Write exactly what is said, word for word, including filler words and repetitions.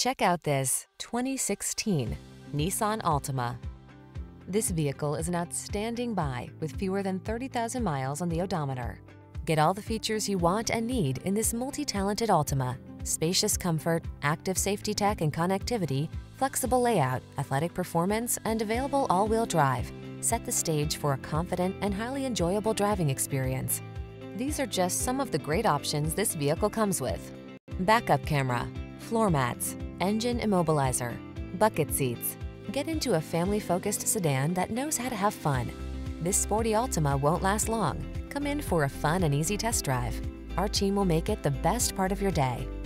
Check out this twenty sixteen Nissan Altima. This vehicle is an outstanding buy with fewer than thirty thousand miles on the odometer. Get all the features you want and need in this multi-talented Altima. Spacious comfort, active safety tech and connectivity, flexible layout, athletic performance, and available all-wheel drive set the stage for a confident and highly enjoyable driving experience. These are just some of the great options this vehicle comes with: backup camera, floor mats, engine immobilizer, bucket seats. Get into a family-focused sedan that knows how to have fun. This sporty Altima won't last long. Come in for a fun and easy test drive. Our team will make it the best part of your day.